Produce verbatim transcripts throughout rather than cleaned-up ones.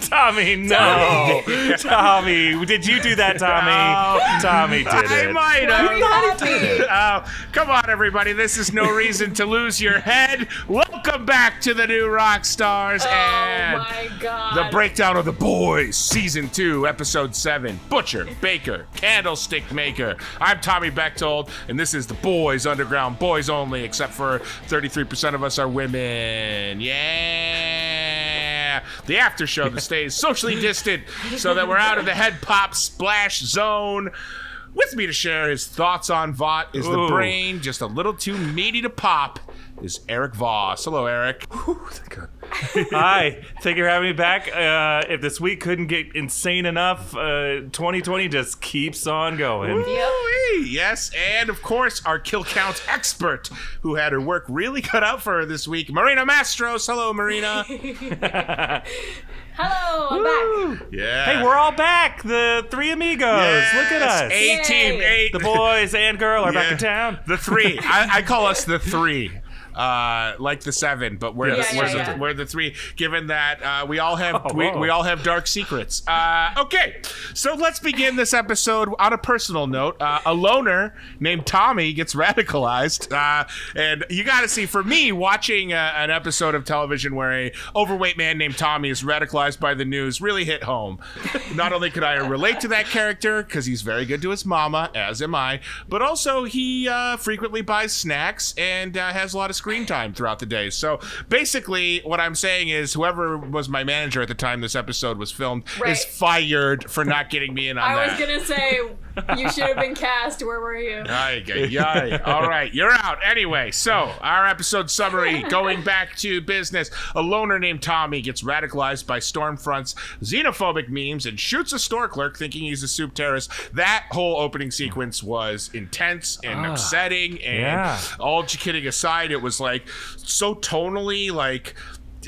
Tommy, no. Tommy. Tommy, did you do that, Tommy? No. Tommy did it. I might have. I thought he did it. Uh, come on, everybody. This is no reason to lose your head. Welcome back to the new rock stars. Oh, and my God. The breakdown of The Boys, Season two, Episode seven. Butcher, Baker, Candlestick Maker. I'm Tommy Bechtold, and this is The Boys Underground. Boys only, except for thirty-three percent of us are women. Yeah. The after show that stays socially distant so that we're out of the head pop splash zone. With me to share his thoughts on Vought is Ooh. the brain just a little too meaty to pop is Eric Voss. Hello, Eric. Whew, thank God. Hi. Thank you for having me back. Uh, if this week couldn't get insane enough, uh, twenty twenty just keeps on going. Ooh-wee. Yes, and of course, our kill count expert who had her work really cut out for her this week, Marina Mastros. Hello, Marina. Hello, I'm Woo. back. Yeah. Hey, we're all back. The three amigos. Yes. Look at us. A-Team eight. The boys and girl are yeah. back in town. The three. I, I call us the three. Uh, like the seven, but we're, yeah, the, yeah, we're, yeah. The, we're the three. Given that uh, we all have oh, we, we all have dark secrets. Uh, okay, so let's begin this episode on a personal note. Uh, a loner named Tommy gets radicalized, uh, and you got to see. For me, watching uh, an episode of television where a overweight man named Tommy is radicalized by the news really hit home. Not only could I relate to that character because he's very good to his mama, as am I, but also he uh, frequently buys snacks and uh, has a lot of screen time throughout the day. So basically what I'm saying is whoever was my manager at the time this episode was filmed right. is fired for not getting me in on I that. I was gonna say you should have been cast. Where were you? Aye, aye. All right, you're out. Anyway, so our episode summary, going back to business. A loner named Tommy gets radicalized by Stormfront's xenophobic memes and shoots a store clerk thinking he's a soup terrorist. That whole opening sequence was intense and ah, upsetting and yeah. all kidding aside, it was like so tonally, like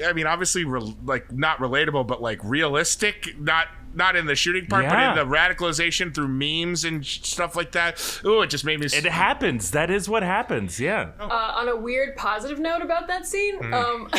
I mean obviously re like not relatable but like realistic, not not in the shooting part yeah. but in the radicalization through memes and stuff like that. Oh, it just made me it happens. That is what happens. Yeah. Uh, on a weird positive note about that scene, mm. um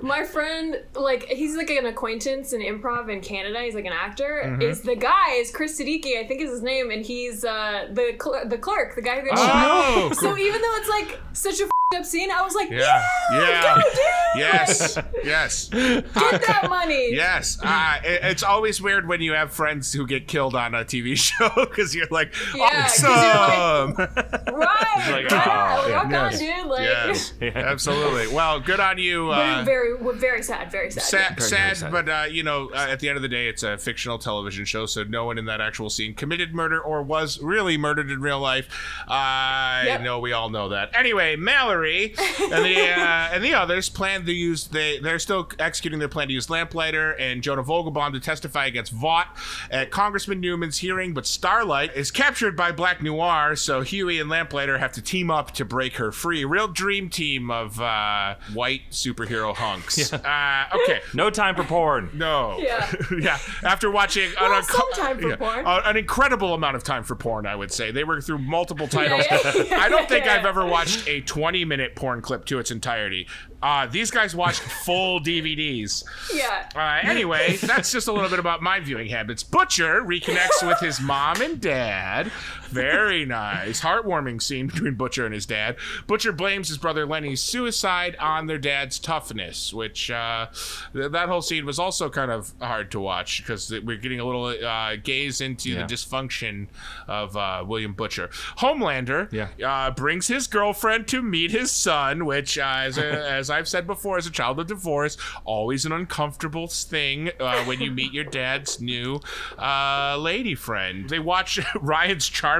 my friend, like he's like an acquaintance in improv in Canada, he's like an actor, mm-hmm. is the guy is Chris Siddiqui, I think is his name, and he's uh the cl the clerk, the guy who got oh, shot. So even though it's like such a up scene, I was like, yeah, yeah, yeah. Go, dude. Yes, yes. Get that money. Yes. Uh, it, it's always weird when you have friends who get killed on a T V show because you're like, yeah, awesome. You're like, right. Like, yeah, oh, rock yes. on, dude. Like, yes, yeah. Absolutely. Well, good on you. Uh, very, very, very sad, very sad. Sad, very, sad, very sad. But, uh, you know, uh, at the end of the day, it's a fictional television show, so no one in that actual scene committed murder or was really murdered in real life. I yep. know we all know that. Anyway, Mallory and the uh, and the others plan to use they they're still executing their plan to use Lamplighter and Jonah Vogelbaum to testify against Vought at Congressman Newman's hearing, but Starlight is captured by Black Noir, so Huey and Lamplighter have to team up to break her free. Real dream team of uh, white superhero hunks. Yeah. Uh, okay, no time for porn. No. Yeah. yeah. After watching well, an, some time for yeah, porn. an incredible amount of time for porn, I would say they were through multiple titles. Yeah, yeah, yeah. I don't think yeah. I've ever watched a twenty minute porn clip to its entirety. Uh, these guys watched full D V Ds. Yeah. Uh, anyway, that's just a little bit about my viewing habits. Butcher reconnects with his mom and dad. Very nice. Heartwarming scene between Butcher and his dad. Butcher blames his brother Lenny's suicide on their dad's toughness, which uh, th that whole scene was also kind of hard to watch because we're getting a little uh, gaze into yeah. the dysfunction of uh, William Butcher. Homelander yeah. uh, brings his girlfriend to meet his son, which uh, as, a, as I've said before, as a child of divorce, always an uncomfortable thing uh, when you meet your dad's new uh, lady friend. They watch Ryan's charming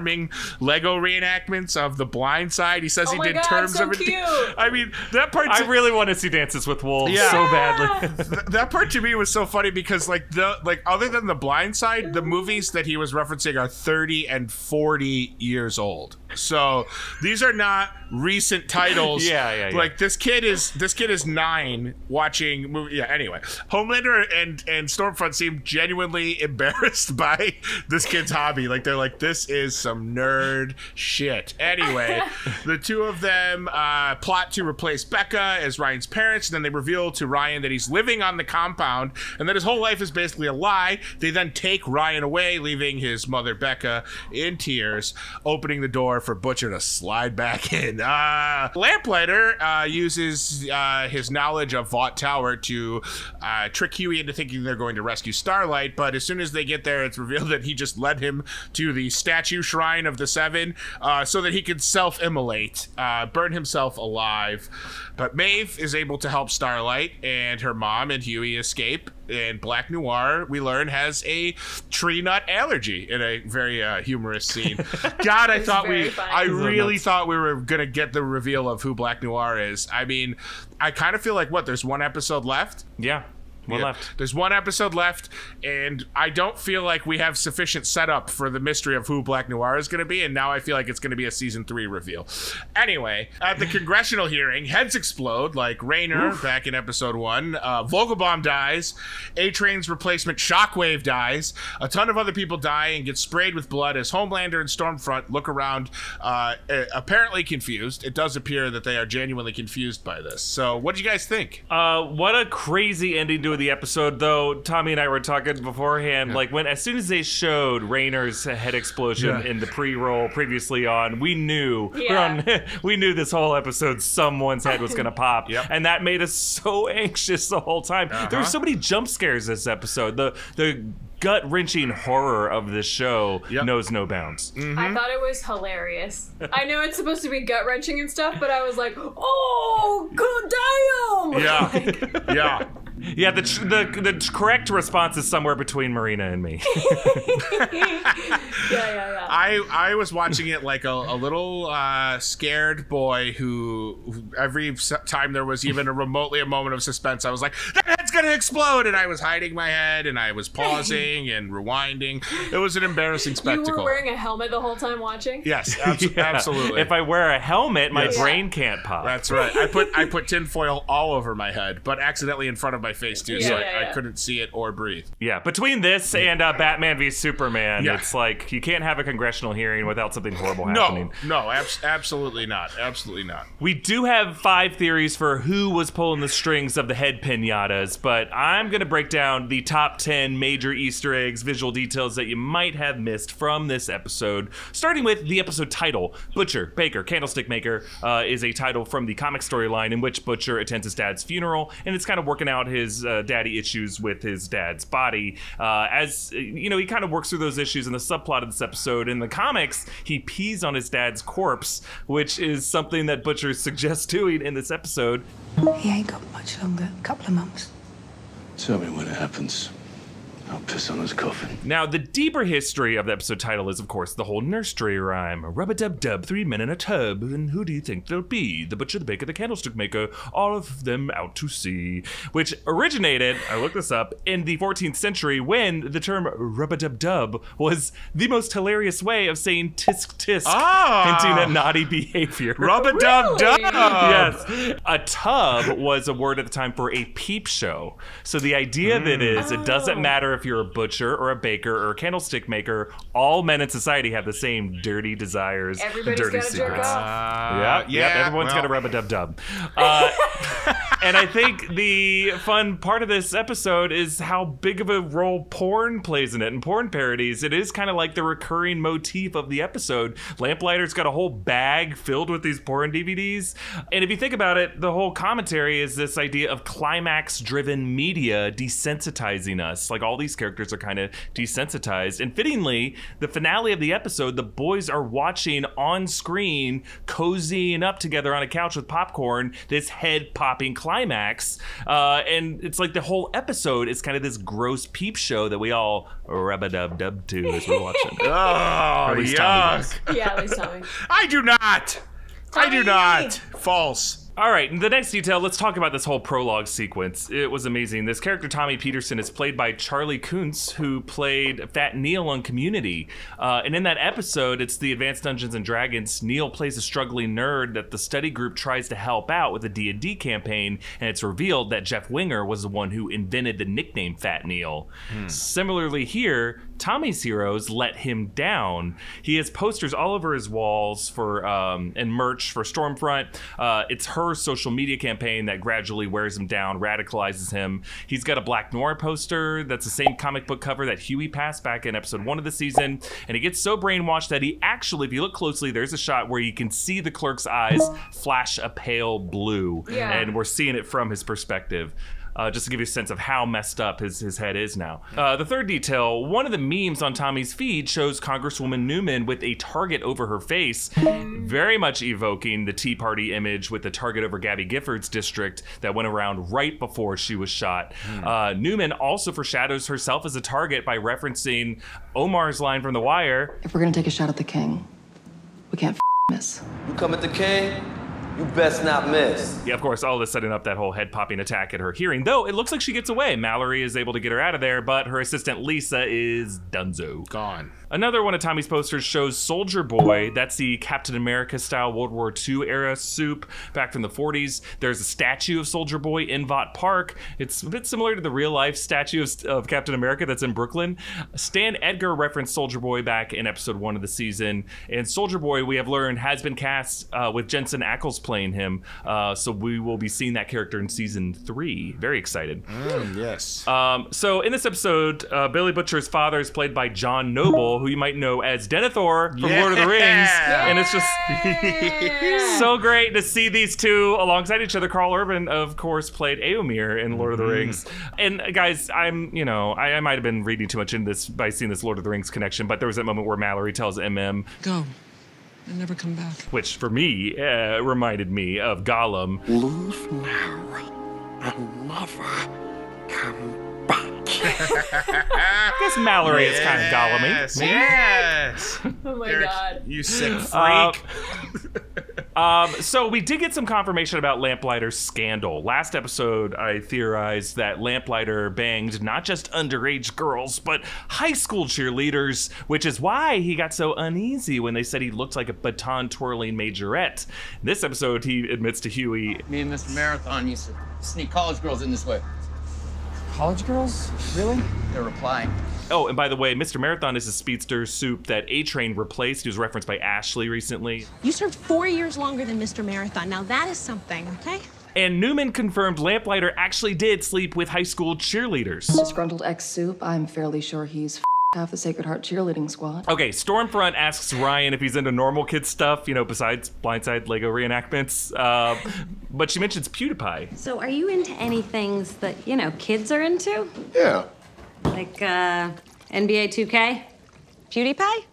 Lego reenactments of The Blind Side. He says oh he did God, terms so of it. I mean, that part. I really want to see Dances with Wolves yeah. so badly. Th that part to me was so funny because, like the like, other than The Blind Side, the movies that he was referencing are thirty and forty years old. So these are not recent titles. yeah, yeah, yeah. Like this kid is this kid is nine watching movie. Yeah. Anyway, Homelander and and Stormfront seem genuinely embarrassed by this kid's hobby. Like they're like, this is some nerd shit. Anyway, the two of them uh, plot to replace Becca as Ryan's parents, and then they reveal to Ryan that he's living on the compound and that his whole life is basically a lie. They then take Ryan away, leaving his mother Becca in tears, opening the door for Butcher to slide back in. Uh, Lamplighter uh, uses uh, his knowledge of Vought Tower to uh, trick Huey into thinking they're going to rescue Starlight, but as soon as they get there, it's revealed that he just led him to the statue shrine of the Seven uh, so that he could self-immolate, uh, burn himself alive. But Maeve is able to help Starlight and her mom and Huey escape. And Black Noir, we learn, has a tree nut allergy in a very uh, humorous scene. God, I thought we, funny. I really nuts. thought we were going to get the reveal of who Black Noir is. I mean, I kind of feel like, what, there's one episode left? Yeah. One yeah. left. There's one episode left, and I don't feel like we have sufficient setup for the mystery of who Black Noir is going to be, and now I feel like it's going to be a season three reveal. Anyway, at the congressional hearing, heads explode, like Rainer Oof. back in episode one. Uh, Vogelbaum dies. A-Train's replacement Shockwave dies. A ton of other people die and get sprayed with blood as Homelander and Stormfront look around, uh, apparently confused. It does appear that they are genuinely confused by this. So what did you guys think? Uh, what a crazy ending to the episode, though. Tommy and I were talking beforehand, yeah. like when as soon as they showed Rainer's head explosion yeah. in the pre-roll previously on, we knew yeah. we, on, we knew this whole episode someone's head was gonna pop, yep. and that made us so anxious the whole time. Uh-huh. There were so many jump scares this episode. The the gut-wrenching horror of this show yep. knows no bounds. Mm-hmm. I thought it was hilarious. I know it's supposed to be gut-wrenching and stuff, but I was like, oh, damn! Yeah, like, yeah. Yeah, the, the the correct response is somewhere between Marina and me. yeah, yeah, yeah. I, I was watching it like a, a little uh, scared boy who, every time there was even a remotely a moment of suspense, I was like, that head's gonna explode! And I was hiding my head, and I was pausing and rewinding. It was an embarrassing spectacle. You were wearing a helmet the whole time watching? Yes, abso yeah. absolutely. If I wear a helmet, my yes. brain can't pop. That's right. I put, I put tinfoil all over my head, but accidentally in front of my My face too, yeah, so yeah, I, yeah. I couldn't see it or breathe. Yeah, between this and uh, Batman v Superman, yeah. it's like you can't have a congressional hearing without something horrible happening. No, no, ab absolutely not, absolutely not. We do have five theories for who was pulling the strings of the head pinatas, but I'm gonna break down the top ten major Easter eggs, visual details that you might have missed from this episode. Starting with the episode title, Butcher, Baker, Candlestick Maker, uh, is a title from the comic storyline in which Butcher attends his dad's funeral, and it's kind of working out his his uh, daddy issues with his dad's body. Uh, as, you know, he kind of works through those issues in the subplot of this episode. In the comics, he pees on his dad's corpse, which is something that Butcher suggests doing in this episode. He ain't got much longer, a couple of months. Tell me when it happens. I'll piss on his coffin. Now, the deeper history of the episode title is, of course, the whole nursery rhyme. Rub-a-dub-dub, three men in a tub, and who do you think they'll be? The butcher, the baker, the candlestick maker, all of them out to sea. Which originated, I looked this up, in the fourteenth century when the term rub-a-dub-dub was the most hilarious way of saying tisk-tisk, ah, hinting at naughty behavior. Rub-a-dub-dub! Really? Yes. A tub was a word at the time for a peep show. So the idea mm. of it is, it doesn't matter if if you're a butcher or a baker or a candlestick maker, all men in society have the same dirty desires, Everybody's dirty secrets. Uh, yep, yeah, yep, everyone's well. got a rub-a-dub-dub. Uh, and I think the fun part of this episode is how big of a role porn plays in it, and porn parodies. It is kind of like the recurring motif of the episode. Lamplighter's got a whole bag filled with these porn D V Ds. And if you think about it, the whole commentary is this idea of climax-driven media desensitizing us. Like all these characters are kind of desensitized, and fittingly, the finale of the episode, the boys are watching on screen, cozying up together on a couch with popcorn, this head-popping climax, uh, and it's like the whole episode is kind of this gross peep show that we all rub-a-dub-dub to as we're watching. Oh, yuck. Yeah, at least Tommy. I do not! Tommy. I do not! False. All right, in the next detail, let's talk about this whole prologue sequence. It was amazing. This character, Tommy Peterson, is played by Charlie Kuntz, who played Fat Neil on Community. Uh, and in that episode, it's the Advanced Dungeons and Dragons. Neil plays a struggling nerd that the study group tries to help out with a D and D campaign, and it's revealed that Jeff Winger was the one who invented the nickname Fat Neil. Hmm. Similarly here, Tommy's heroes let him down. He has posters all over his walls for um, and merch for Stormfront. Uh, it's her social media campaign that gradually wears him down, radicalizes him. He's got a Black Noir poster that's the same comic book cover that Huey passed back in episode one of the season, and he gets so brainwashed that he actually, if you look closely, there's a shot where you can see the clerk's eyes flash a pale blue, yeah. and we're seeing it from his perspective. Uh, just to give you a sense of how messed up his, his head is now. Uh, the third detail, one of the memes on Tommy's feed shows Congresswoman Newman with a target over her face, very much evoking the Tea Party image with the target over Gabby Gifford's district that went around right before she was shot. Mm. Uh, Newman also foreshadows herself as a target by referencing Omar's line from The Wire. If we're gonna take a shot at the king, we can't f miss. You come at the king, you best not miss. Yeah, of course, all this setting up that whole head-popping attack at her hearing, though it looks like she gets away. Mallory is able to get her out of there, but her assistant Lisa is dunzo. Gone. Another one of Tommy's posters shows Soldier Boy. That's the Captain America-style World War Two era soup back from the forties. There's a statue of Soldier Boy in Vought Park. It's a bit similar to the real-life statue of, of Captain America that's in Brooklyn. Stan Edgar referenced Soldier Boy back in episode one of the season, and Soldier Boy, we have learned, has been cast uh, with Jensen Ackles playing him, uh, so we will be seeing that character in season three. Very excited. Mm, yes. Um, so in this episode, uh, Billy Butcher's father is played by John Noble, who you might know as Denethor from yeah. Lord of the Rings, yeah. and it's just so great to see these two alongside each other. Carl Urban, of course, played Eomir in Lord mm-hmm. of the Rings. And guys, I'm, you know, I, I might have been reading too much into this by seeing this Lord of the Rings connection, but there was that moment where Mallory tells M M, "Go and never come back," which for me uh, reminded me of Gollum. "Leave now and never come back." I guess Mallory yes. is kind of Gollum-y. Yes. Oh my Eric, God. You sick freak. Uh, um, so we did get some confirmation about Lamplighter's scandal. Last episode, I theorized that Lamplighter banged not just underage girls, but high school cheerleaders, which is why he got so uneasy when they said he looked like a baton-twirling majorette. This episode, he admits to Huey, "Me and Mister Marathon used to sneak college girls in this way." College girls? Really? They're replying. Oh, and by the way, Mister Marathon is a speedster soup that A-Train replaced. He was referenced by Ashley recently. "You served four years longer than Mister Marathon. Now that is something, okay?" And Newman confirmed Lamplighter actually did sleep with high school cheerleaders. "Disgruntled ex-soup, I'm fairly sure he's half the Sacred Heart cheerleading squad." Okay, Stormfront asks Ryan if he's into normal kid stuff, you know, besides Blind Side, Lego reenactments. Uh, But she mentions PewDiePie. "So are you into any things that, you know, kids are into?" "Yeah." "Like uh, N B A two K? PewDiePie?"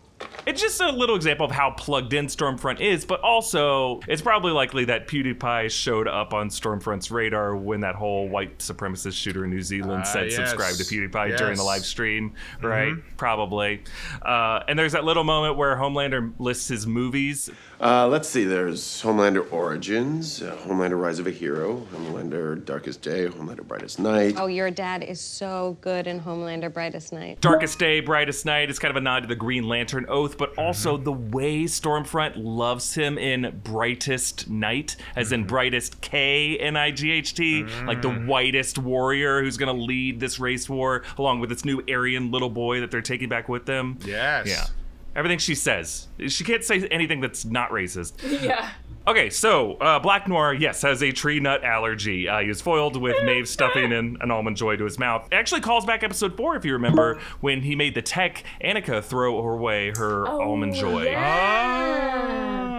It's just a little example of how plugged in Stormfront is, but also it's probably likely that PewDiePie showed up on Stormfront's radar when that whole white supremacist shooter in New Zealand uh, said yes. subscribe to PewDiePie yes. during the live stream, right? Mm-hmm. Probably. Uh, and there's that little moment where Homelander lists his movies. Uh, let's see, there's Homelander Origins, uh, Homelander Rise of a Hero, Homelander Darkest Day, Homelander Brightest Night. Oh, your dad is so good in Homelander Brightest Night. Darkest Day, Brightest Night is kind of a nod to the Green Lantern Oath, but also the way Stormfront loves him in Brightest Night, as in brightest K N I G H T, like the whitest warrior who's gonna lead this race war along with its new Aryan little boy that they're taking back with them. Yes. Yeah. Everything she says. She can't say anything that's not racist. Yeah. Okay, so uh, Black Noir, yes, has a tree nut allergy. Uh, he is foiled with Maeve stuffing in an Almond Joy to his mouth. It actually calls back episode four, if you remember, when he made the tech Annika throw away her oh, Almond Joy. Yeah.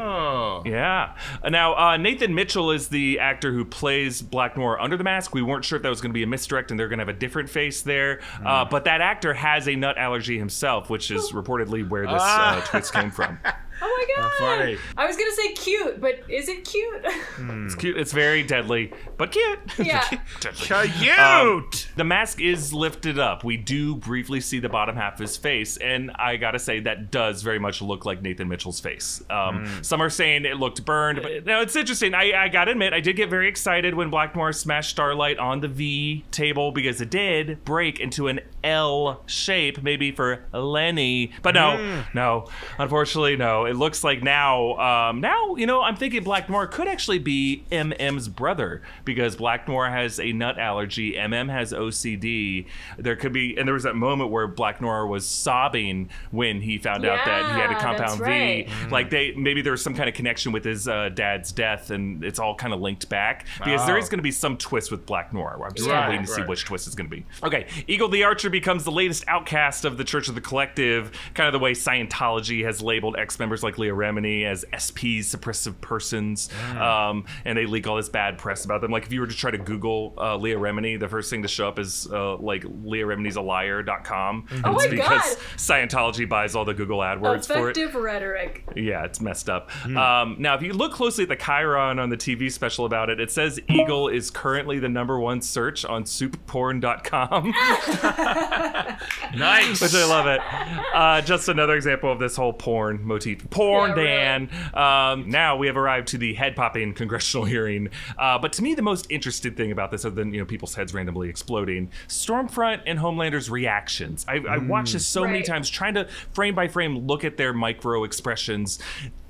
Oh. Yeah. Now, uh, Nathan Mitchell is the actor who plays Black Noir under the mask. We weren't sure if that was going to be a misdirect and they're going to have a different face there. Mm. Uh, but that actor has a nut allergy himself, which is reportedly where this uh, twist came from. Oh my God! Funny. I was gonna say cute, but is it cute? Mm. It's cute. It's very deadly, but cute. Yeah. Cute. Um, the mask is lifted up. We do briefly see the bottom half of his face, and I gotta say that does very much look like Nathan Mitchell's face. Um, mm. Some are saying it looked burned, but no, it's interesting. I, I gotta admit, I did get very excited when Black Noir smashed Starlight on the V table because it did break into an L shape, maybe for Lenny. But no, mm. no, unfortunately, no. It looks looks like now, um, now, you know, I'm thinking Black Noir could actually be M M's brother, because Black Noir has a nut allergy, M M has O C D. There could be, and there was that moment where Black Noir was sobbing when he found yeah, out that he had a compound right. V. Mm-hmm. Like they, maybe there was some kind of connection with his uh, dad's death, and it's all kind of linked back, because oh. there is going to be some twist with Black Noir. I'm just yeah, waiting to right. see which twist is going to be. Okay, Eagle the Archer becomes the latest outcast of the Church of the Collective, kind of the way Scientology has labeled ex-members like Leah Remini as S Ps, suppressive persons, mm. um, and they leak all this bad press about them. Like if you were to try to Google uh, Leah Remini, the first thing to show up is uh, like Leah Remini's a liar dot com. Mm-hmm. Oh my because God. Scientology buys all the Google AdWords Effective for it. Effective rhetoric. Yeah, it's messed up. Mm. Um, now, if you look closely at the Chiron on the T V special about it, it says Eagle is currently the number one search on soup porn dot com. Nice. Which I love it. Uh, just another example of this whole porn motif. Porn, yeah, Dan. Right. Um, now we have arrived to the head-popping congressional hearing. Uh, but to me, the most interesting thing about this, other than you know people's heads randomly exploding, Stormfront and Homelander's reactions. I, mm. I watched this so right. many times, trying to frame by frame look at their micro expressions.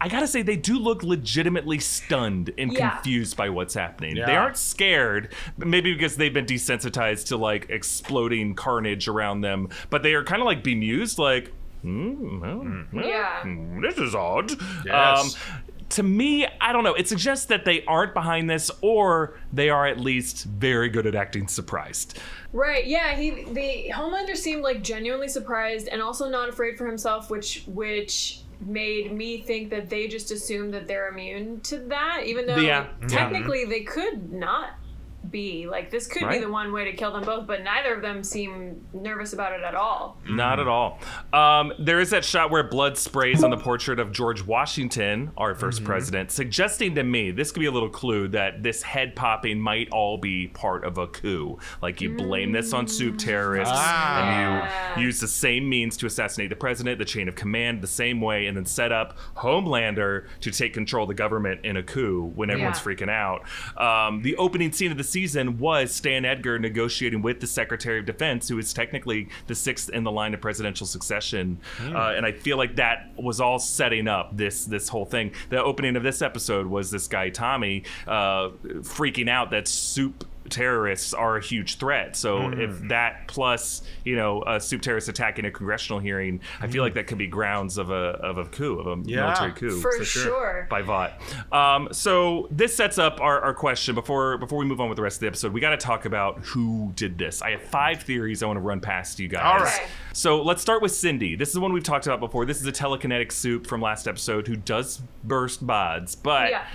I gotta say, they do look legitimately stunned and yeah. confused by what's happening. Yeah. They aren't scared, maybe because they've been desensitized to like exploding carnage around them, but they are kind of like bemused, like, mm, well, well, yeah. this is odd. Yes. Um, to me, I don't know, it suggests that they aren't behind this, or they are at least very good at acting surprised. Right, yeah, he, the Homelander seemed like genuinely surprised and also not afraid for himself, which, which, made me think that they just assume that they're immune to that, even though yeah. like, technically yeah. they could not be. Like, this could right. be the one way to kill them both, but neither of them seem nervous about it at all. Not at all. Um, there is that shot where blood sprays on the portrait of George Washington, our first mm-hmm. president, suggesting to me, this could be a little clue that this head popping might all be part of a coup. Like, you blame mm. this on soup terrorists, ah. and you use the same means to assassinate the president, the chain of command the same way, and then set up Homelander to take control of the government in a coup when everyone's yeah. freaking out. Um, the opening scene of the season was Stan Edgar negotiating with the Secretary of Defense, who is technically the sixth in the line of presidential succession. Mm. Uh, and I feel like that was all setting up this this whole thing. The opening of this episode was this guy, Tommy, uh, freaking out that soup terrorists are a huge threat. So mm. if that plus, you know, a soup terrorist attacking a congressional hearing, I feel like that could be grounds of a of a coup, of a yeah, military coup. For, for sure. sure. By Vought. Um, so this sets up our, our question before before we move on with the rest of the episode. We got to talk about who did this. I have five theories I want to run past you guys. All right. So let's start with Cindy. This is one we've talked about before. This is a telekinetic soup from last episode who does burst bods, but yeah.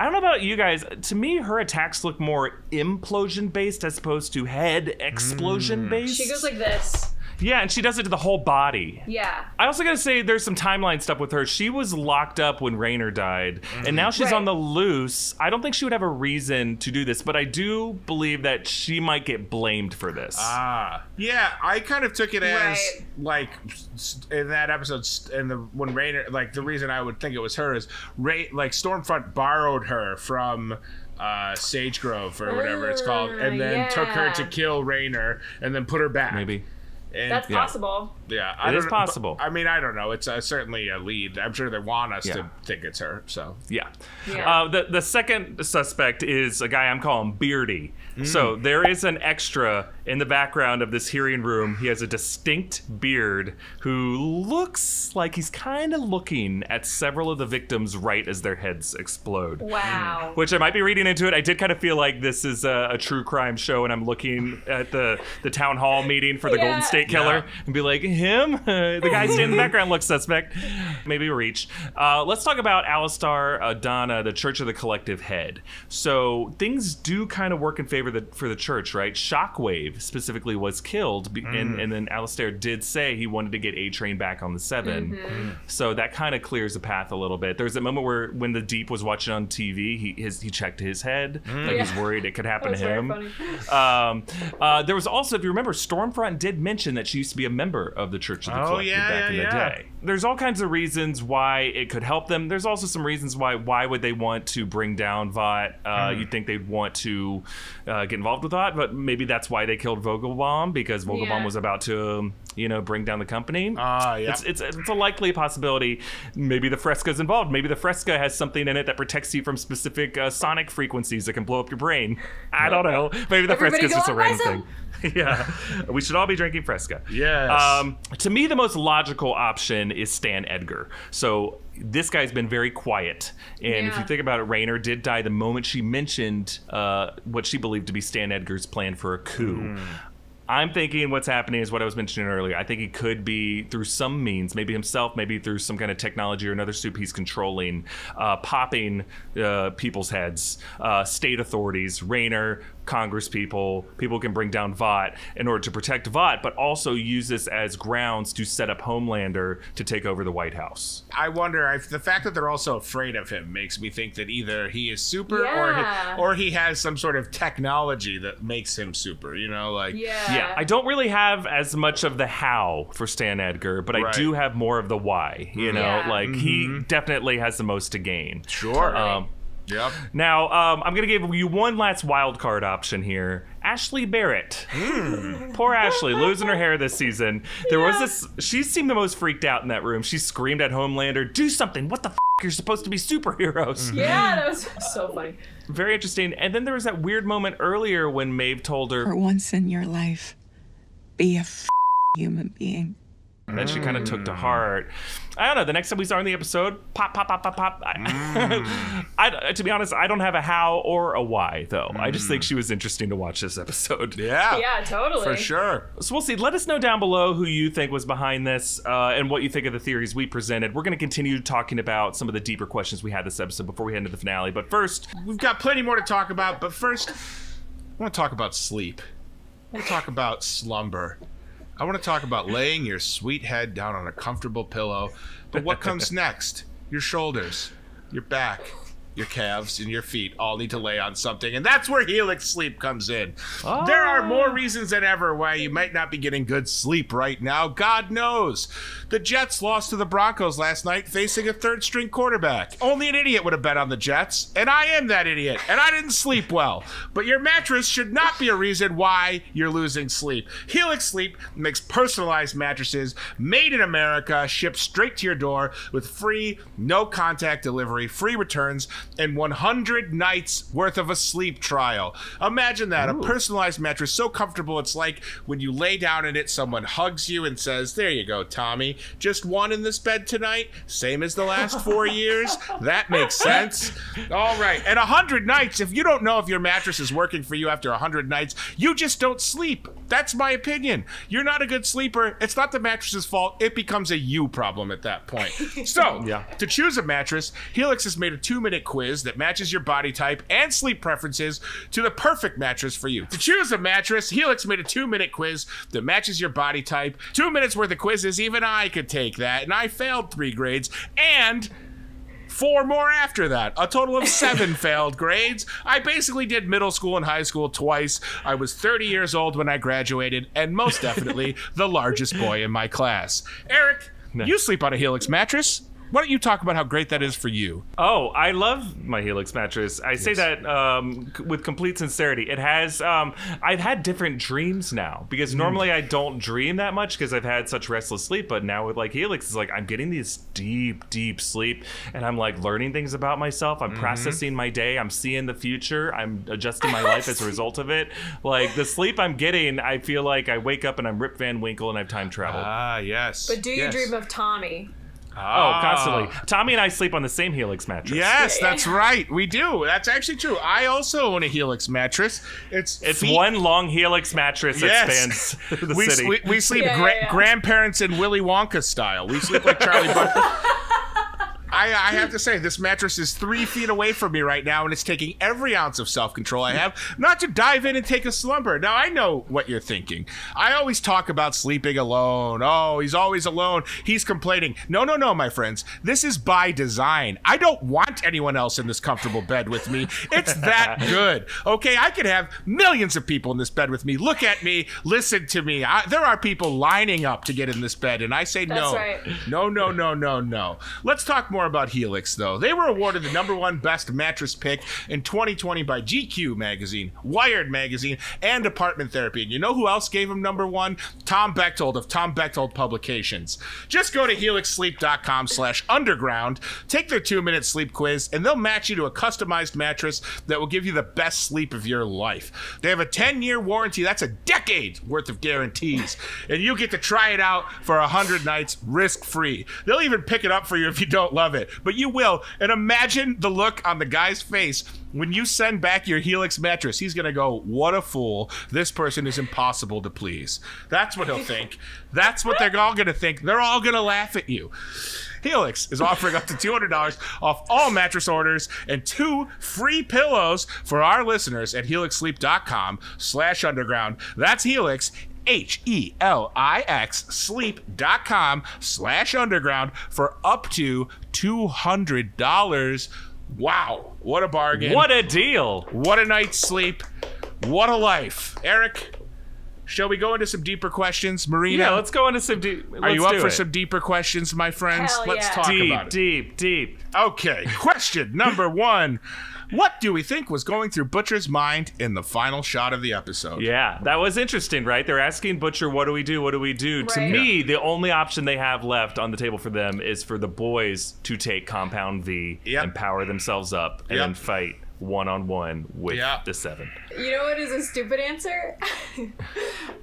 I don't know about you guys, to me, her attacks look more implosion-based as opposed to head explosion-based. Mm. She goes like this. Yeah, and she does it to the whole body. Yeah. I also gotta say, there's some timeline stuff with her. She was locked up when Rainer died, mm-hmm. and now she's right. on the loose. I don't think she would have a reason to do this, but I do believe that she might get blamed for this. Ah. Yeah, I kind of took it as, right. like, in that episode, in the when Rainer, like, the reason I would think it was her is, Ray, like, Stormfront borrowed her from... Uh, Sage Grove or whatever uh, it's called, and then yeah. took her to kill Rainer and then put her back. Maybe. And that's yeah. possible. Yeah, I it is possible. But, I mean, I don't know. It's uh, certainly a lead. I'm sure they want us yeah. to think it's her. So yeah. yeah. Uh, the the second suspect is a guy I'm calling Beardy. Mm. So there is an extra in the background of this hearing room. He has a distinct beard who looks like he's kind of looking at several of the victims right as their heads explode. Wow. Mm. Which I might be reading into it. I did kind of feel like this is a, a true crime show, and I'm looking at the the town hall meeting for the yeah. Golden State Killer yeah. and be like. Him, uh, the guy standing in the background looks suspect. Maybe reach. Uh, let's talk about Alistar uh, Donna, the Church of the Collective head. So things do kind of work in favor the, for the church, right? Shockwave specifically was killed, be, mm. and, and then Alistar did say he wanted to get A-Train back on the seven. Mm-hmm. So that kind of clears the path a little bit. There's a moment where when the Deep was watching on T V, he his, he checked his head, mm. like yeah. he's worried it could happen to him. Um, uh, there was also, if you remember, Stormfront did mention that she used to be a member of the Church of the oh, Collective yeah, back yeah, in the yeah. day. There's all kinds of reasons why it could help them. There's also some reasons why why would they want to bring down Vought. Uh, mm. You'd think they'd want to uh, get involved with Vought, but maybe that's why they killed killed Vogelbaum because Vogelbaum yeah. was about to, um, you know, bring down the company. Ah, uh, yeah. It's, it's, it's a likely possibility. Maybe the fresca's involved. Maybe the fresca has something in it that protects you from specific uh, sonic frequencies that can blow up your brain. I don't know. Maybe the fresca's just a random thing. Yeah, we should all be drinking Fresca. Yes. Um, to me, the most logical option is Stan Edgar. So this guy's been very quiet. And yeah. if you think about it, Rainer did die the moment she mentioned uh, what she believed to be Stan Edgar's plan for a coup. Mm. I'm thinking what's happening is what I was mentioning earlier. I think he could be through some means, maybe himself, maybe through some kind of technology or another soup he's controlling, uh, popping uh, people's heads, uh, state authorities, Rainer, Congress people, people can bring down Vought in order to protect Vought, but also use this as grounds to set up Homelander to take over the White House. I wonder if the fact that they're also afraid of him makes me think that either he is super yeah. or, he, or he has some sort of technology that makes him super, you know, like. Yeah. yeah. I don't really have as much of the how for Stan Edgar, but right. I do have more of the why, you know, yeah. like mm-hmm. he definitely has the most to gain. Sure. Um, Yep. Now, um, I'm going to give you one last wild card option here. Ashley Barrett. Mm. Poor Ashley, losing her hair this season. There yeah. was this, she seemed the most freaked out in that room. She screamed at Homelander, "Do something, what the f***, you're supposed to be superheroes." Yeah, that was so funny. Uh, very interesting. And then there was that weird moment earlier when Maeve told her, "For once in your life, be a f***ing human being." That she kind of took to heart. I don't know. The next time we saw her in the episode, pop, pop, pop, pop, pop. Mm. I, to be honest, I don't have a how or a why, though. Mm. I just think she was interesting to watch this episode. Yeah. Yeah, totally. For sure. So we'll see. Let us know down below who you think was behind this uh, and what you think of the theories we presented. We're going to continue talking about some of the deeper questions we had this episode before we head into the finale. But first, we've got plenty more to talk about. But first, I want to talk about sleep. I want to talk about slumber. I want to talk about laying your sweet head down on a comfortable pillow. But what comes next? Your shoulders, your back, your calves, and your feet all need to lay on something. And that's where Helix Sleep comes in. Oh. There are more reasons than ever why you might not be getting good sleep right now. God knows. The Jets lost to the Broncos last night, facing a third-string quarterback. Only an idiot would have bet on the Jets. And I am that idiot. And I didn't sleep well. But your mattress should not be a reason why you're losing sleep. Helix Sleep makes personalized mattresses made in America, shipped straight to your door with free, no-contact delivery, free returns, and one hundred nights worth of a sleep trial. Imagine that. Ooh. A personalized mattress so comfortable it's like when you lay down in it, someone hugs you and says, "There you go, Tommy. Just one in this bed tonight, same as the last four years. That makes sense." All right. And one hundred nights, if you don't know if your mattress is working for you after one hundred nights, you just don't sleep. That's my opinion. You're not a good sleeper. It's not the mattress's fault. It becomes a you problem at that point. So yeah. to choose a mattress, Helix has made a two-minute quiz that matches your body type and sleep preferences to the perfect mattress for you. To choose a mattress, Helix made a two-minute quiz that matches your body type. Two minutes worth of quizzes, even I could take that, and I failed three grades, and four more after that. A total of seven failed grades. I basically did middle school and high school twice. I was thirty years old when I graduated, and most definitely the largest boy in my class. Eric, no. you sleep on a Helix mattress. Why don't you talk about how great that is for you? Oh, I love my Helix mattress. I yes. say that um, with complete sincerity. It has, um, I've had different dreams now because normally mm. I don't dream that much because I've had such restless sleep. But now with like Helix, it's like I'm getting this deep, deep sleep and I'm like learning things about myself. I'm mm-hmm. processing my day. I'm seeing the future. I'm adjusting my life as a result of it. Like the sleep I'm getting, I feel like I wake up and I'm Rip Van Winkle and I've time traveled. Ah, yes. But do you yes. dream of Tommy? Oh, constantly. Tommy and I sleep on the same Helix mattress. Yes, that's right. We do. That's actually true. I also own a Helix mattress. It's it's feet. one long Helix mattress yes. that spans the we, city. We, we sleep yeah, gra yeah, yeah. grandparents in Willy Wonka style. We sleep like Charlie Bunker. I, I have to say, this mattress is three feet away from me right now, and it's taking every ounce of self-control I have not to dive in and take a slumber. Now, I know what you're thinking. I always talk about sleeping alone. Oh, he's always alone. He's complaining. No, no, no, my friends. This is by design. I don't want anyone else in this comfortable bed with me. It's that good. Okay, I could have millions of people in this bed with me. Look at me. Listen to me. I, there are people lining up to get in this bed, and I say That's no. Right. No, no, no, no, no. Let's talk more more about Helix, though. They were awarded the number one best mattress pick in twenty twenty by G Q magazine, Wired magazine, and Apartment Therapy. And you know who else gave him number one? Tom Bechtold of Tom Bechtold Publications. Just go to helix sleep dot com slash underground, take their two-minute sleep quiz, and they'll match you to a customized mattress that will give you the best sleep of your life. They have a ten-year warranty. That's a decade's worth of guarantees. And you get to try it out for one hundred nights risk-free. They'll even pick it up for you if you don't love it, but you will. And imagine the look on the guy's face when you send back your Helix mattress. He's gonna go, what a fool. This person is impossible to please. That's what he'll think. That's what they're all gonna think. They're all gonna laugh at you. Helix is offering up to two hundred dollars off all mattress orders and two free pillows for our listeners at helix sleep dot com slash underground. That's Helix, H E L I X, sleep dot com slash underground for up to two hundred dollars. Wow, what a bargain. What a deal. What a night's sleep. What a life. Eric, shall we go into some deeper questions? Marina? Yeah, let's go into some deep. Are you up for it. some deeper questions, my friends? Hell let's yeah. talk deep, about it. Deep, deep, deep. Okay, question number one. What do we think was going through Butcher's mind in the final shot of the episode? Yeah, that was interesting, right? They're asking Butcher, what do we do? What do we do? Right. To me, yeah. the only option they have left on the table for them is for the boys to take Compound V yep. and power themselves up and yep. fight one-on-one with yeah. the Seven. You know what is a stupid answer?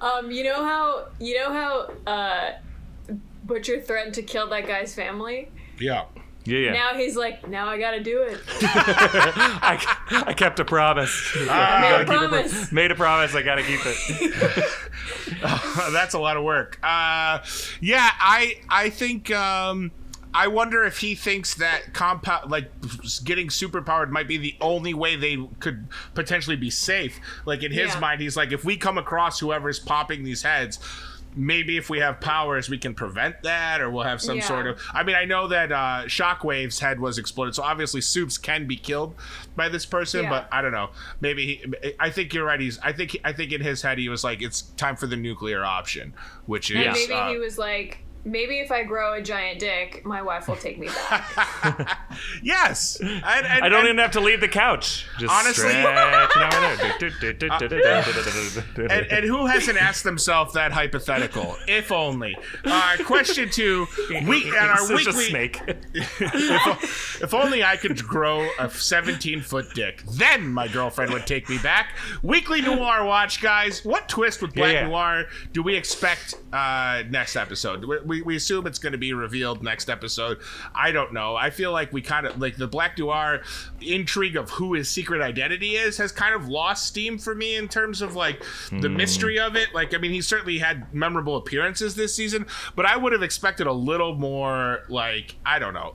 um, you know how, you know how uh, Butcher threatened to kill that guy's family? Yeah. Yeah, yeah. Now he's like, now I gotta do it. I, I kept a promise. Uh, I made a promise. A, made a promise. I gotta keep it. uh, that's a lot of work. Uh, yeah, I I think um, I wonder if he thinks that compound, like getting superpowered, might be the only way they could potentially be safe. Like in his yeah. mind, he's like, if we come across whoever's popping these heads, maybe if we have powers, we can prevent that, or we'll have some yeah. sort of... I mean, I know that uh, Shockwave's head was exploded, so obviously Supes can be killed by this person, yeah. but I don't know. Maybe he... I think you're right. He's. I think he, I think in his head, he was like, it's time for the nuclear option, which is... And maybe uh, he was like, maybe if I grow a giant dick, my wife will take me back. Yes! And, and, I don't and, even have to leave the couch. Just honestly... And, and who hasn't asked themselves that hypothetical? If only. Uh, question two. We and our such weekly, a snake. if, if only I could grow a seventeen foot dick, then my girlfriend would take me back. Weekly Noir Watch, guys. What twist with Black yeah. Noir do we expect uh, next episode? We, we assume it's going to be revealed next episode. I don't know. I feel like we kind of like the Black Noir intrigue of who his secret identity is has kind of lost steam for me in terms of like the mm. mystery of it. Like, I mean, he certainly had memorable appearances this season, but I would have expected a little more, like, I don't know,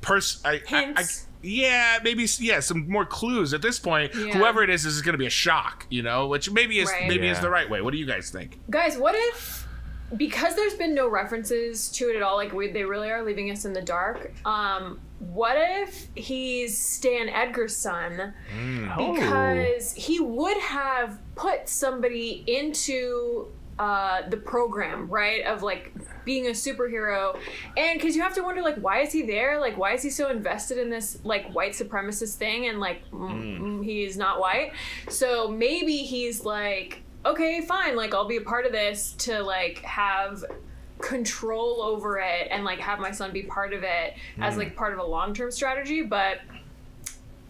pers- I, hints. I, I, yeah, maybe, yeah, some more clues at this point. Yeah. Whoever it is, is going to be a shock, you know, which maybe is right. maybe yeah. is the right way. What do you guys think? Guys, what if... Because there's been no references to it at all, like we, they really are leaving us in the dark. Um, what if he's Stan Edgar's son? Mm. Because oh. he would have put somebody into uh, the program, right? Of like being a superhero. And because you have to wonder, like, why is he there? Like, why is he so invested in this like white supremacist thing? And like, mm. Mm, he's not white. So maybe he's like, okay, fine, like, I'll be a part of this to, like, have control over it and, like, have my son be part of it mm. as, like, part of a long-term strategy, but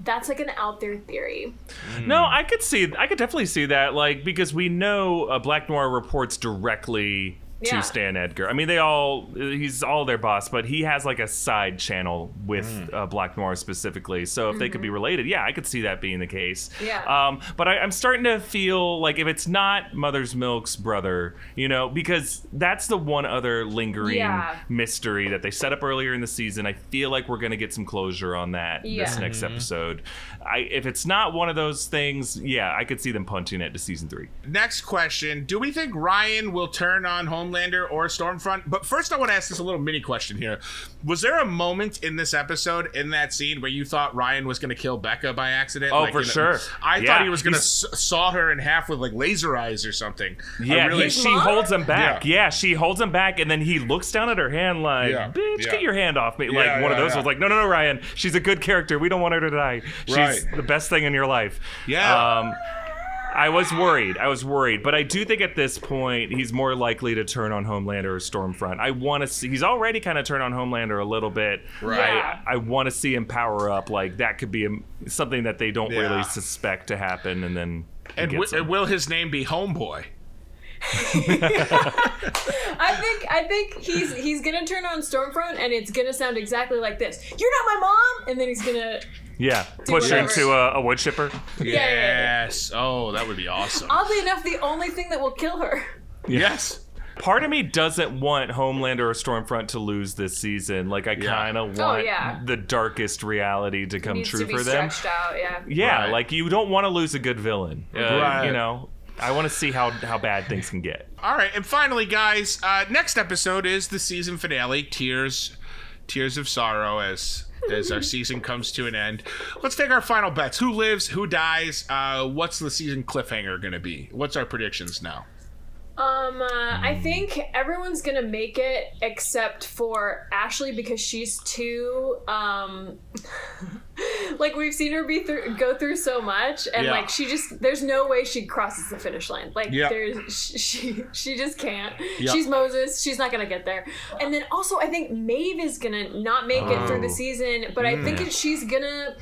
that's, like, an out-there theory. Mm. No, I could see, I could definitely see that, like, because we know uh, Black Noir reports directly yeah. to Stan Edgar. I mean, they all, he's all their boss, but he has, like, a side channel with mm. uh, Black Noir specifically, so if mm-hmm. they could be related, yeah, I could see that being the case. Yeah. Um, but I, I'm starting to feel like if it's not Mother's Milk's brother, you know, because that's the one other lingering yeah. mystery that they set up earlier in the season. I feel like we're going to get some closure on that yeah. this next mm-hmm. episode. I, if it's not one of those things, yeah, I could see them punching it to season three. Next question, do we think Ryan will turn on Home Homelander or Stormfront. But first, I want to ask this a little mini question here. Was there a moment in this episode, in that scene, where you thought Ryan was going to kill Becca by accident? Oh, like, for you know, sure. I yeah. thought he was going to saw her in half with like laser eyes or something. Yeah, really, she mom? holds him back. Yeah. yeah, she holds him back, and then he looks down at her hand like, yeah. bitch, yeah. get your hand off me. Yeah, like, yeah, one of those yeah. was like, no, no, no, Ryan. She's a good character. We don't want her to die. She's right. the best thing in your life. Yeah. Um, I was worried, I was worried, but I do think at this point, he's more likely to turn on Homelander or Stormfront. I want to see, he's already kind of turned on Homelander a little bit. Right. Yeah. I, I want to see him power up, like that could be a, something that they don't yeah. really suspect to happen, and then And w will his name be Homeboy? I think I think he's he's gonna turn on Stormfront, and it's gonna sound exactly like this. You're not my mom, and then he's gonna yeah push her into a, a wood chipper. Yes. Yeah, yeah, yeah. Oh, that would be awesome. Oddly enough, the only thing that will kill her. Yeah. Yes. Part of me doesn't want Homelander or Stormfront to lose this season. Like, I yeah. kind of want oh, yeah. the darkest reality to come true to be for them. Stretched out, yeah. Yeah, right. Like you don't want to lose a good villain. Uh, right. You know. I want to see how, how bad things can get. All right, and finally, guys, uh, next episode is the season finale, Tears Tears of Sorrow, as, as our season comes to an end. Let's take our final bets. Who lives? Who dies? Uh, what's the season cliffhanger going to be? What's our predictions now? Um, uh, I think everyone's going to make it except for Ashley, because she's too, um, like we've seen her be through, go through so much, and yeah. like, she just, there's no way she crosses the finish line. Like yeah. there's, she, she just can't, yeah. she's Moses. She's not going to get there. And then also I think Maeve is going to not make oh. it through the season, but mm. I think she's going to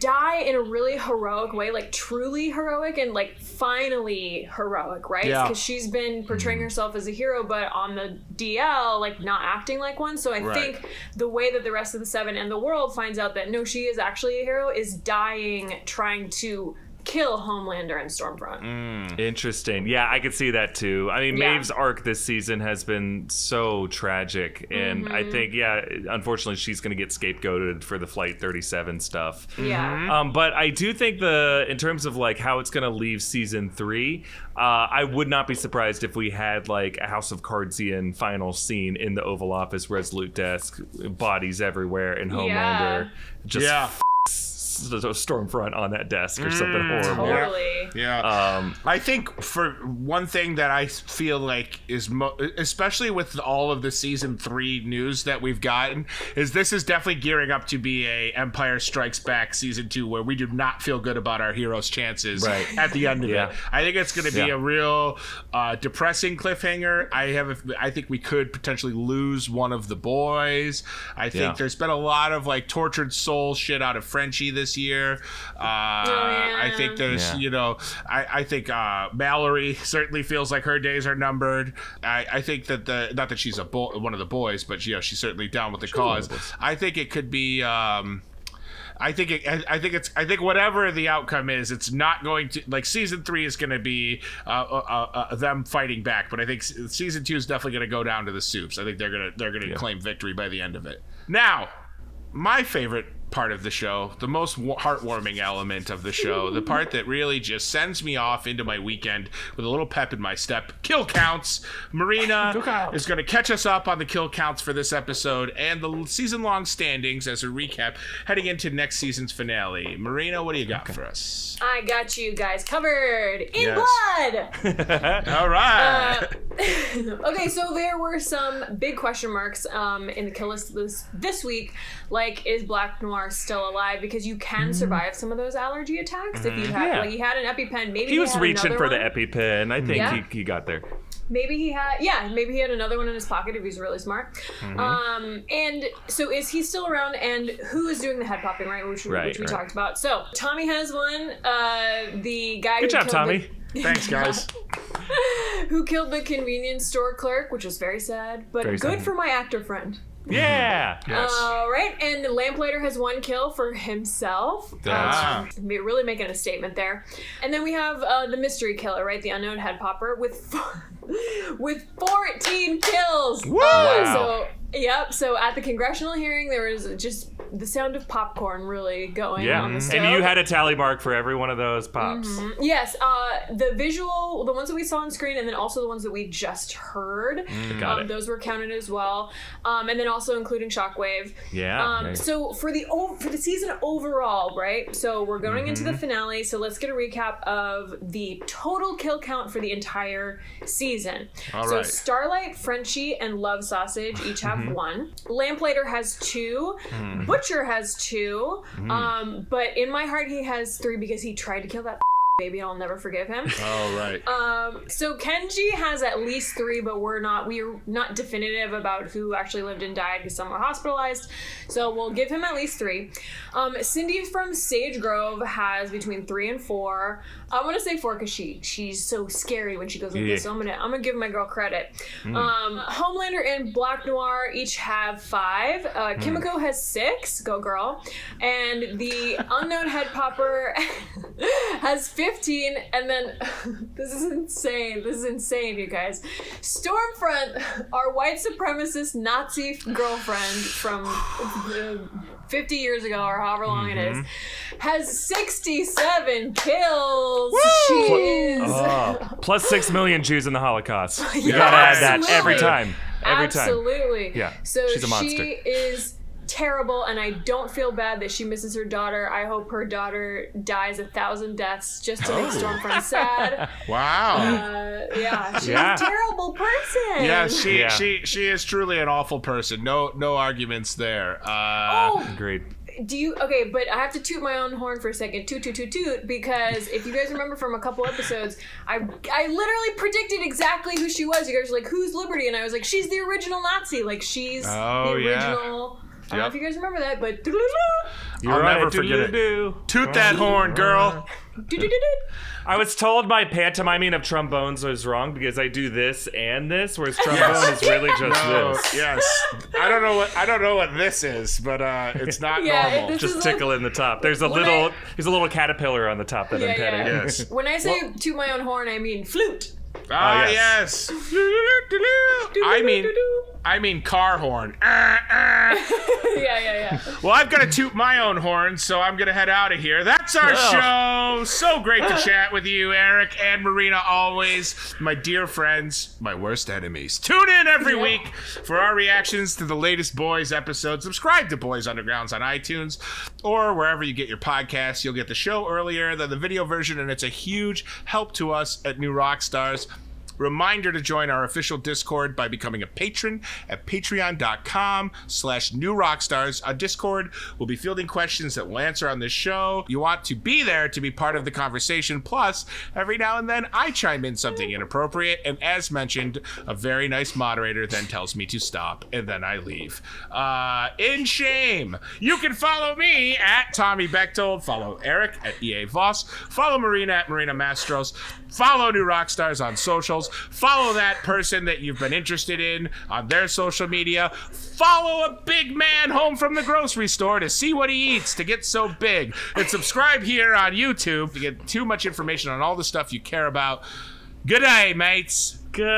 die in a really heroic way, like truly heroic and like finally heroic, right? Because yeah. she's been portraying herself as a hero, but on the D L, like not acting like one. So I right. think the way that the rest of the Seven and the world finds out that no, she is actually a hero is dying trying to kill Homelander and Stormfront. Mm. Interesting. Yeah, I could see that too. I mean, yeah. Maeve's arc this season has been so tragic, and mm-hmm. I think, yeah, unfortunately, she's going to get scapegoated for the Flight thirty-seven stuff. Yeah. Um, but I do think the, in terms of like how it's going to leave season three, uh, I would not be surprised if we had like a House of Cardsian final scene in the Oval Office, Res Loot desk, bodies everywhere, and Homelander yeah. just. Yeah. Stormfront on that desk or something mm, horrible. Totally. Yeah. Um, I think for one thing that I feel like is, mo especially with all of the season three news that we've gotten, is this is definitely gearing up to be a Empire Strikes Back season two, where we do not feel good about our hero's chances right. at the end of yeah. it. I think it's going to be yeah. a real uh, depressing cliffhanger. I have. A, I think we could potentially lose one of the boys. I think yeah. there's been a lot of like tortured soul shit out of Frenchie this year. Uh, oh, yeah. I think there's, yeah. you know, I, I think uh, Mallory certainly feels like her days are numbered. I, I think that the, not that she's a bo one of the boys, but you know, she's certainly down with the sure. cause. I think it could be, um, I think it, I, I think it's, I think whatever the outcome is, it's not going to, like season three is going to be uh, uh, uh, them fighting back. But I think season two is definitely going to go down to the soups. I think they're going to, they're going to yeah. claim victory by the end of it. Now, my favorite part of the show, the most heartwarming element of the show, the part that really just sends me off into my weekend with a little pep in my step, kill counts. Marina kill count. is going to catch us up on the kill counts for this episode and the season-long standings as a recap heading into next season's finale. Marina, what do you got okay. for us? I got you guys covered in yes. blood. All right. Uh, okay, so there were some big question marks um, in the kill list this, this week, like is Black Noir are still alive, because you can survive some of those allergy attacks if you have yeah. like he had an EpiPen. Maybe he, he was had reaching for one. the EpiPen. I think yeah. he, he got there. Maybe he had yeah maybe he had another one in his pocket if he's really smart. Mm-hmm. Um and so is he still around, and who is doing the head popping, right, which, right, which we right. talked about. So Tommy has one. Uh the guy good who job Tommy the, thanks guys who killed the convenience store clerk, which is very sad, but very good sad. for my actor friend. Yeah. Yes. All right, and Lamplighter has one kill for himself. Ah. Um, really making a statement there. And then we have uh, the mystery killer, right? The unknown head popper with with fourteen kills. Woo! Wow. So Yep. So at the congressional hearing, there was just the sound of popcorn really going yeah. on the stove. And you had a tally mark for every one of those pops. Mm-hmm. Yes. Uh, the visual, the ones that we saw on screen, and then also the ones that we just heard. Mm. Got um, it. Those were counted as well. Um, and then also including Shockwave. Yeah. Um, nice. So for the for the season overall, right? So we're going mm-hmm. into the finale. So let's get a recap of the total kill count for the entire season. All so right. Starlight, Frenchie, and Love Sausage each have mm-hmm. one. Lamplighter has two. Mm. Butcher has two. Mm. Um, but in my heart, he has three because he tried to kill that baby, and I'll never forgive him. Oh, right. Um, so Kenji has at least three, but we're not we're not definitive about who actually lived and died because some were hospitalized. So we'll give him at least three. Um, Cindy from Sage Grove has between three and four. I want to say four because she she's so scary when she goes like yeah. this. So I'm gonna I'm gonna give my girl credit. Mm. Um, Homelander and Black Noir each have five. Uh, mm. Kimiko has six. Go girl. And the unknown head popper has fifteen. fifteen, and then this is insane. This is insane, you guys. Stormfront, our white supremacist Nazi girlfriend from fifty years ago, or however long mm-hmm. it is, has sixty-seven kills. Woo! She is oh. plus six million Jews in the Holocaust. You yeah, gotta add absolutely. That every time. Every absolutely. Time. Yeah. So she's a monster. She is terrible, and I don't feel bad that she misses her daughter. I hope her daughter dies a thousand deaths just to make oh. Stormfront sad. Wow. Uh, yeah, she's yeah. a terrible person. Yeah, she yeah. she she is truly an awful person. No no arguments there. Uh, oh, great. Do you okay? But I have to toot my own horn for a second. Toot toot toot toot, because if you guys remember from a couple episodes, I I literally predicted exactly who she was. You guys were like, "Who's Liberty?" And I was like, "She's the original Nazi. Like she's oh, the original." Yeah. I don't yep. know if you guys remember that, but doo -doo -doo. You're I'll right. never forget it. Toot that doo -doo. Horn, girl. Doo -doo -doo -doo. I was told my pantomiming of trombones was wrong because I do this and this, whereas trombone yes. is really just no, this. Yes, I don't know what I don't know what this is, but uh, it's not yeah, normal. It, just tickle like, in the top. There's a little I, there's a little caterpillar on the top that yeah, I'm petting. Yeah. Yes. When I say well, toot my own horn, I mean flute. Ah oh, yes. yes. I mean. I mean car horn. Uh, uh. yeah, yeah, yeah. Well, I've got to toot my own horn, so I'm going to head out of here. That's our oh. show. So great to chat with you, Eric and Marina, always. My dear friends, my worst enemies. Tune in every yeah. week for our reactions to the latest Boys episode. Subscribe to Boys Undergrounds on iTunes or wherever you get your podcasts. You'll get the show earlier than the video version, and it's a huge help to us at New Rockstars. Reminder to join our official Discord by becoming a patron at patreon.com slash new rockstars. On Discord, we'll be fielding questions that we'll answer on this show. You want to be there to be part of the conversation. Plus, every now and then, I chime in something inappropriate. And as mentioned, a very nice moderator then tells me to stop, and then I leave. Uh, in shame. You can follow me at Tommy Bechtold. Follow Eric at E A Voss. Follow Marina at Marina Mastros. Follow New Rockstars on socials. Follow that person that you've been interested in on their social media. Follow a big man home from the grocery store to see what he eats to get so big. And subscribe here on YouTube to get too much information on all the stuff you care about. Good day, mates. Good.